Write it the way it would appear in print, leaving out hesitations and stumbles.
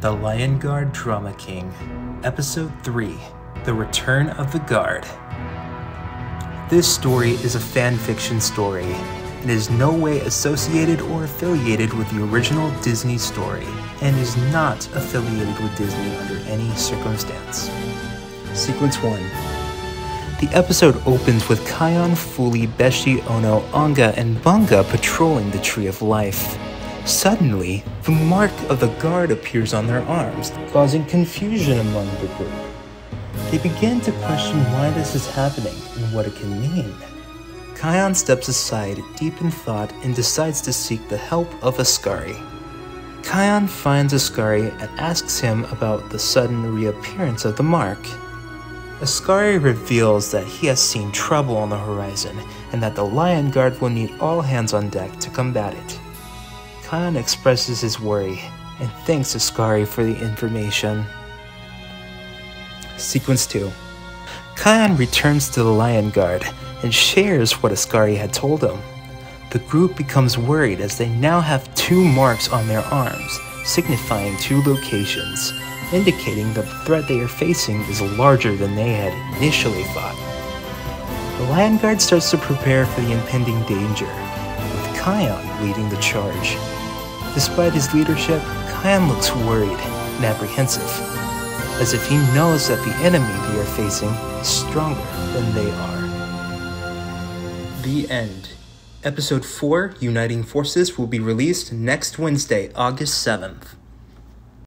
The Lion Guard Drama King, Episode 3, The Return of the Guard. This story is a fanfiction story, and is no way associated or affiliated with the original Disney story, and is not affiliated with Disney under any circumstance. Sequence 1. The episode opens with Kion, Fuli, Beshte, Ono, Anga, and Bunga patrolling the Tree of Life. Suddenly, the mark of the guard appears on their arms, causing confusion among the group. They begin to question why this is happening and what it can mean. Kion steps aside, deep in thought, and decides to seek the help of Askari. Kion finds Askari and asks him about the sudden reappearance of the mark. Askari reveals that he has seen trouble on the horizon and that the Lion Guard will need all hands on deck to combat it. Kion expresses his worry and thanks Askari for the information. Sequence 2. Kion returns to the Lion Guard and shares what Askari had told him. The group becomes worried as they now have two marks on their arms, signifying two locations, indicating that the threat they are facing is larger than they had initially thought. The Lion Guard starts to prepare for the impending danger, with Kion leading the charge. Despite his leadership, Kion looks worried and apprehensive, as if he knows that the enemy they are facing is stronger than they are. The end. Episode 4, Uniting Forces, will be released next Wednesday, August 7th.